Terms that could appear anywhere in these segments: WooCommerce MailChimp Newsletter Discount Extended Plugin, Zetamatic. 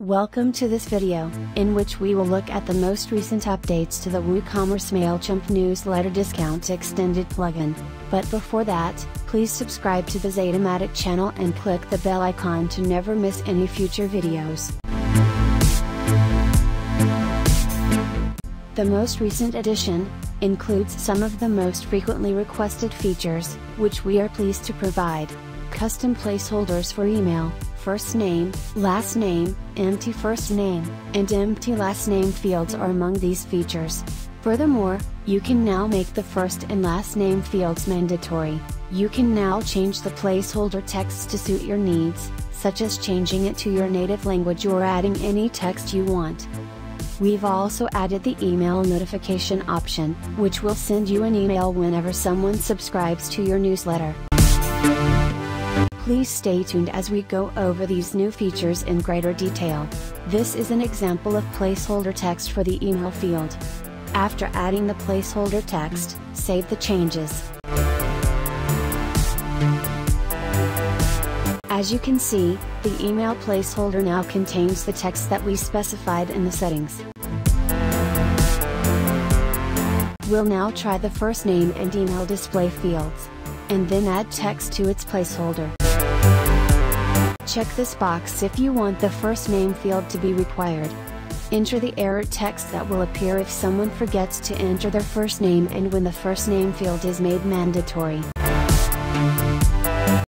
Welcome to this video, in which we will look at the most recent updates to the WooCommerce MailChimp Newsletter Discount Extended Plugin. But before that, please subscribe to the Zetamatic channel and click the bell icon to never miss any future videos. The most recent edition includes some of the most frequently requested features, which we are pleased to provide. Custom placeholders for email, first name, last name, empty first name, and empty last name fields are among these features. Furthermore, you can now make the first and last name fields mandatory. You can now change the placeholder text to suit your needs, such as changing it to your native language or adding any text you want. We've also added the email notification option, which will send you an email whenever someone subscribes to your newsletter. Please stay tuned as we go over these new features in greater detail. This is an example of placeholder text for the email field. After adding the placeholder text, save the changes. As you can see, the email placeholder now contains the text that we specified in the settings. We'll now try the first name and email display fields, and then add text to its placeholder. Check this box if you want the first name field to be required. Enter the error text that will appear if someone forgets to enter their first name and when the first name field is made mandatory.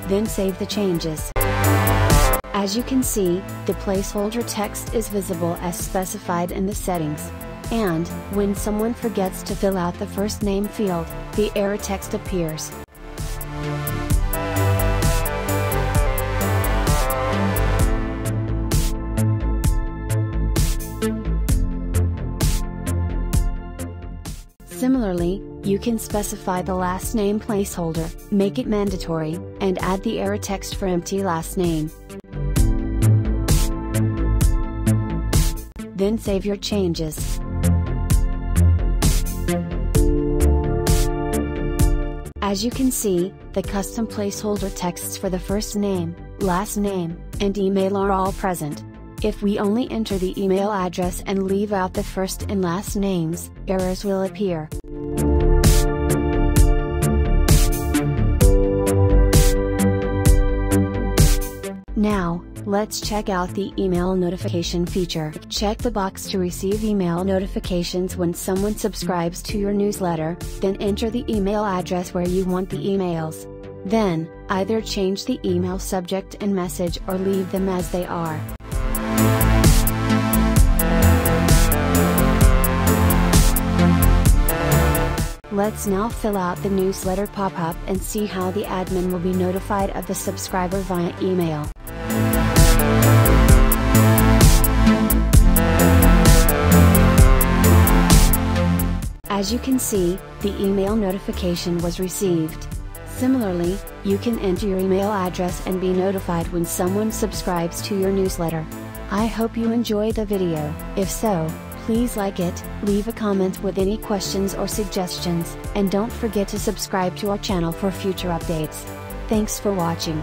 Then save the changes. As you can see, the placeholder text is visible as specified in the settings. And, when someone forgets to fill out the first name field, the error text appears. Similarly, you can specify the last name placeholder, make it mandatory, and add the error text for empty last name. Then save your changes. As you can see, the custom placeholder texts for the first name, last name, and email are all present. If we only enter the email address and leave out the first and last names, errors will appear. Now, let's check out the email notification feature. Check the box to receive email notifications when someone subscribes to your newsletter, then enter the email address where you want the emails. Then, either change the email subject and message or leave them as they are. Let's now fill out the newsletter pop-up and see how the admin will be notified of the subscriber via email. As you can see, the email notification was received. Similarly, you can enter your email address and be notified when someone subscribes to your newsletter. I hope you enjoyed the video. If so, please like it, leave a comment with any questions or suggestions, and don't forget to subscribe to our channel for future updates. Thanks for watching.